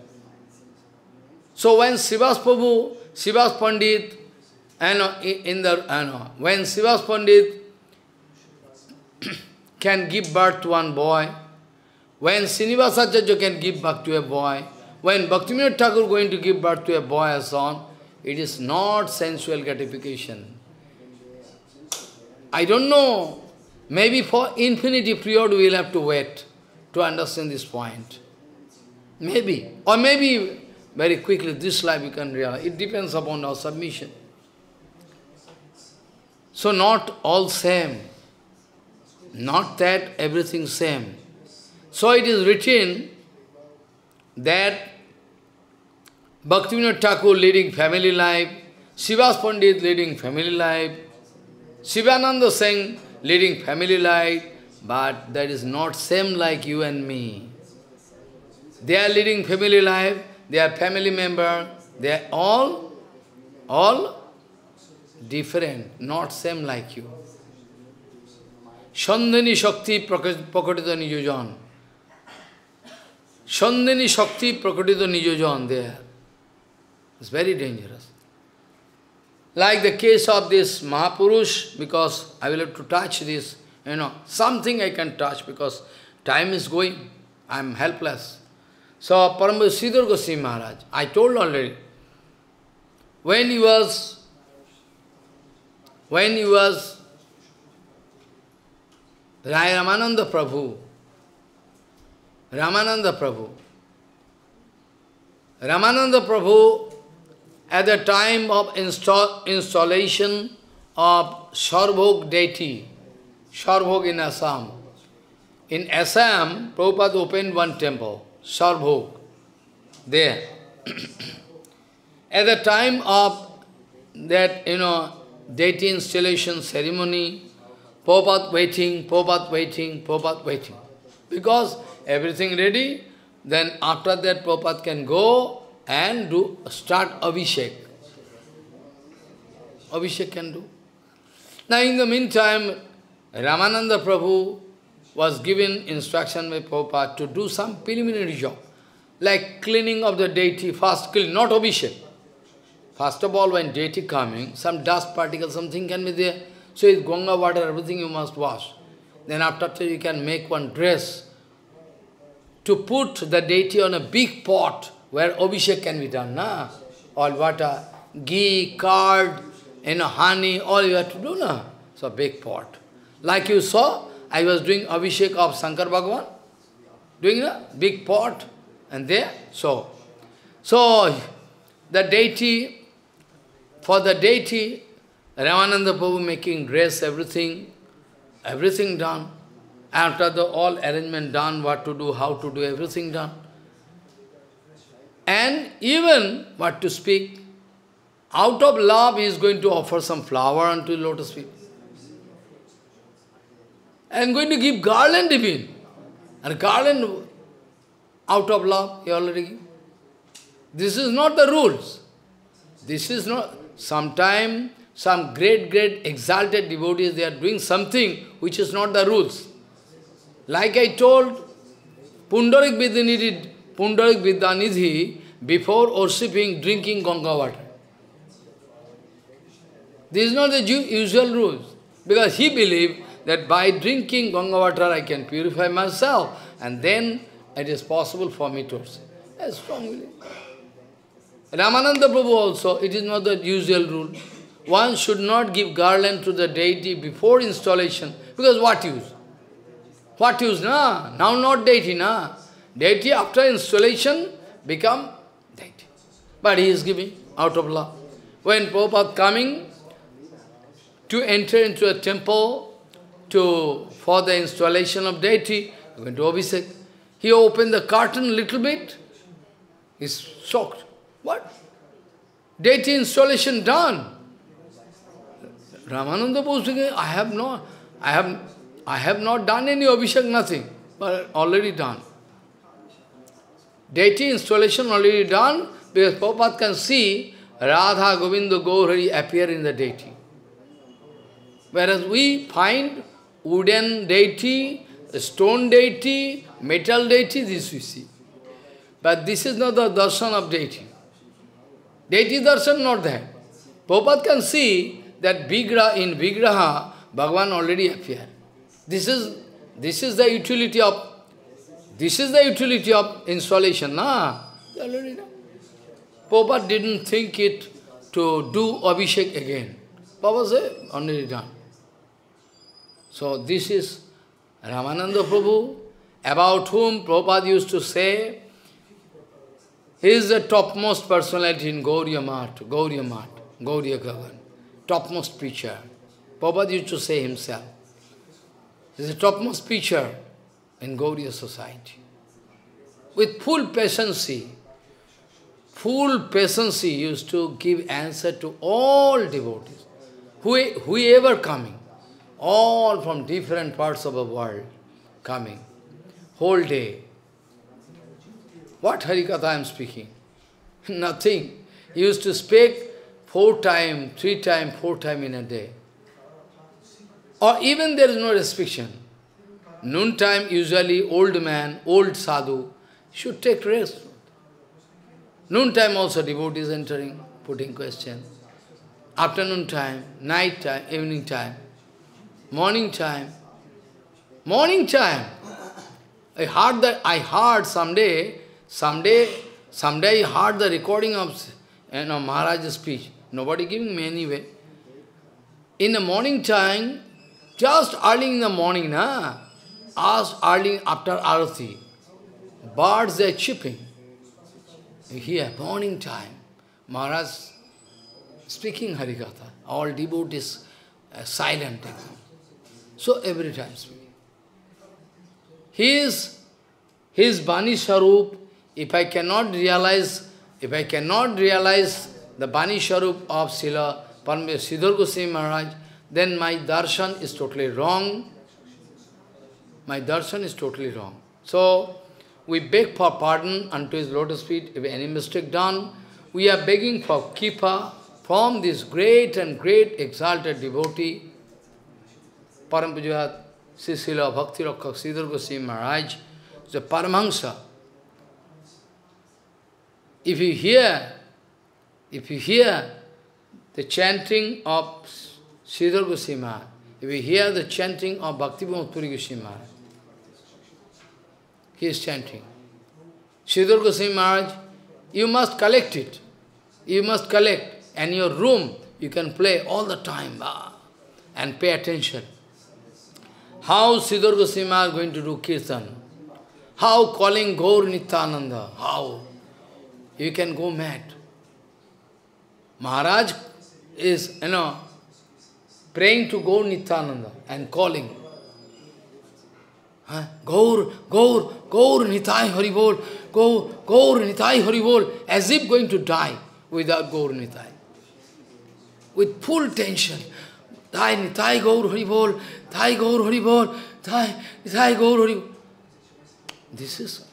So when Srivasa Prabhu, Srivasa Pandita, and in the know, when Srivasa Pandita can give birth to one boy, when Srinivasacharya can give birth to a boy, when Bhaktivinoda Thakur is going to give birth to a boy or son, it is not sensual gratification. I don't know. Maybe for infinity period we will have to wait to understand this point. Maybe. Or maybe very quickly this life you can realize. It depends upon our submission. So not all same. Not that everything same. So it is written that Bhaktivinoda Thakur leading family life, Srivasa Pandita leading family life, Sivananda Singh leading family life, but that is not same like you and me. They are leading family life, they are family member, they are all, all different, not same like you. Shandhani Shakti Prakatita Nijojan. Shandhani Shakti Prakatita Nijojan there. It's very dangerous. Like the case of this Mahapurush, because I will have to touch this, you know, something I can touch because time is going, I am helpless. So, Paramahansa Sridhar Goswami Maharaj, I told already, when he was, when he was Ramananda Prabhu, Ramananda Prabhu, Ramananda Prabhu, at the time of install, installation of Sarvbhog deity, Sarvbhog in Assam. In Assam, Prabhupada opened one temple, Sarvbhog, there. At the time of that, you know, deity installation ceremony, Prabhupada waiting, Prabhupada waiting, Prabhupada waiting. Because everything ready, then after that Prabhupada can go and do start Abhishek. Abhishek can do. Now in the meantime, Ramananda Prabhu was given instruction by Prabhupada to do some preliminary job, like cleaning of the deity, first clean, not Abhishek. First of all, when deity coming, some dust particles, something can be there. So it's Ganga water, everything you must wash. Then after that you can make one dress to put the deity on a big pot where Abhishek can be done. Na? All water, ghee, curd, you know, honey, all you have to do. Na? So big pot. Like you saw, I was doing Abhishek of Shankar Bhagavan, doing a big pot, and there, so. So, the deity, for the deity, Ramananda Prabhu making dress, everything, everything done. After the all arrangement done, what to do, how to do, everything done. And even, what to speak, out of love he is going to offer some flower unto lotus feet. And going to give garland even. And garland, out of love, he already gave. This is not the rules. This is not, sometime, some great, great exalted devotees, they are doing something which is not the rules. Like I told, Pundarik Vidyanidhi, Pundarik Vidyanidhi, before worshipping, drinking Ganga water. This is not the usual rules. Because he believed that by drinking Ganga water I can purify myself, and then it is possible for me to worship. Yes, strongly. Ramananda Prabhu also, it is not the usual rule. One should not give garland to the deity before installation, because what use? What use? Na? Now not deity, na? Deity after installation become deity. But he is giving out of love. When Prabhupada coming to enter into a temple, to, for the installation of deity, he went to Abhishek. He opened the curtain a little bit. He's shocked. What? Deity installation done. Ramananda Prabhu, I have not, I have, I have not done any Abhishek, nothing, but already done. Deity installation already done, because Prabhupada can see Radha Govinda Gaurari appear in the deity. Whereas we find wooden deity, stone deity, metal deity, this we see. But this is not the darshan of deity. Deity darshan, not that. Prabhupada can see that Vigraha, in Vigraha, Bhagavan already appeared. This is, this is the utility of, this is the utility of installation. Nah? Prabhupada didn't think it to do Abhishek again. Prabhupada said, already done. So this is Ramananda Prabhu, about whom Prabhupada used to say, he is the topmost personality in Gauriya Math, Gauriya Math, Gauriya Gavan, topmost preacher. Prabhupada used to say himself, he is the topmost preacher in Gauriya society. With full patience, full patience he used to give answer to all devotees, whoever coming. All from different parts of the world coming, whole day. What harikatha I am speaking? Nothing. He used to speak four times, three times, four times in a day. Or even there is no restriction. Noon time, usually old man, old sadhu, should take rest. Noon time also devotees entering, putting questions. Afternoon time, night time, evening time. Morning time, morning time. I heard that I heard someday, someday, someday I heard the recording of you know, Maharaj's speech. Nobody giving me anyway. In the morning time, just early in the morning, na, as early after Arati, birds they are chirping. You hear, morning time, Maharaj speaking harikatha. All devotees uh, silent. So every time speaking. His, his Bani Sharup, if I cannot realize, if I cannot realize the Bani Sharup of Srila Sridhar Goswami Maharaj, then my darshan is totally wrong. My darshan is totally wrong. So, we beg for pardon unto His lotus feet if any mistake done. We are begging for kippa from this great and great exalted devotee, Param Pujayat Srila Bhakti Rakshak Sridhar Goswami Maharaj, the Paramahansa. If you hear, if you hear the chanting of Sridhar Goswami Maharaj, if you hear the chanting of Bhaktivinoda Thakur Maharaj, he is chanting. Sridhar Goswami Maharaj, you must collect it. You must collect. And your room, you can play all the time. And pay attention. How Sridhar Goswami Maharaj is going to do kirtan? How calling Gaur Nityananda? How? You can go mad. Maharaj is, you know, praying to Gaur Nityananda and calling. Huh? Gaur, Gaur, Gaur Nitai Haribol, Gaur, Gaur Nitai Haribol, as if going to die without Gaur Nitai. With full tension. Thai Nitai Gaur Haribol, Thai Gaur Haribol, Thai Nitai Gaur Haribol. This is,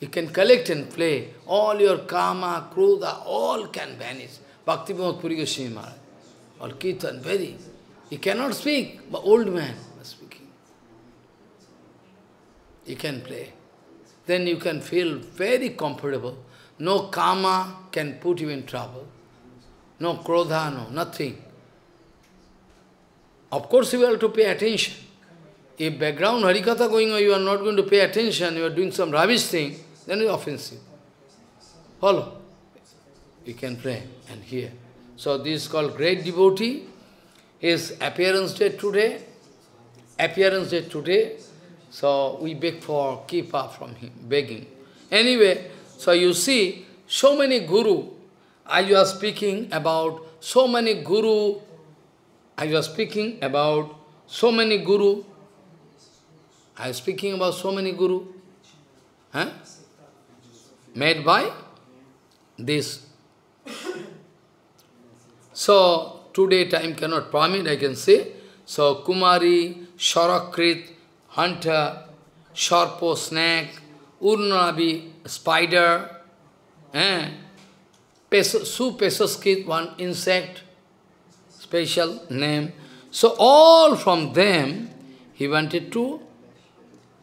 you can collect and play. All your karma, krodha, all can vanish. Bhaktivinoda Thakur Goswami Maharaj, or Kirtan, very. He cannot speak, but old man was speaking. You can play. Then you can feel very comfortable. No karma can put you in trouble. No krodha, no, nothing. Of course you have to pay attention. If background harikatha going on, you are not going to pay attention, you are doing some rubbish thing, then you are offensive. Follow. You can pray and hear. So this is called great devotee. His appearance day today, appearance day today, so we beg for kippa from him, begging. Anyway, so you see, so many guru, I was speaking about so many guru, I was speaking about so many guru, I was speaking about so many guru, huh? Made by this. So, today time cannot permit, I can say. So, Kumari, Sharakrit, hunter, Sharpo, snake, Urnabi, spider, eh? Su-pesoskit, one insect, special name. So, all from them, he wanted to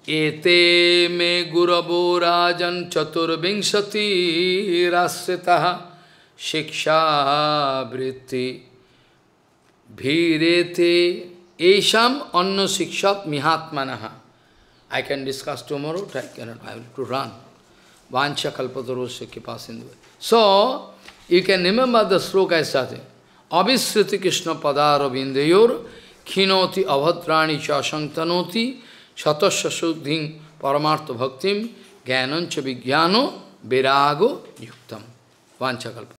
Ete me guravo rajan chaturvingshati rasritaha shiksha vritti bhirete esham anna shiksha mihatmanaha. I can discuss tomorrow, I cannot, I have to run. Vancha kalpatarosya kipasindu. So, you can remember the sloka I started. Avismṛtiḥ kṛṣṇa-padāravindayoḥ khinoti avadrani chashanktanoti Shatasya Shuddhim Paramartha Bhaktim Gyanancha Vigyano Virago Yuktam Vanchakalpa.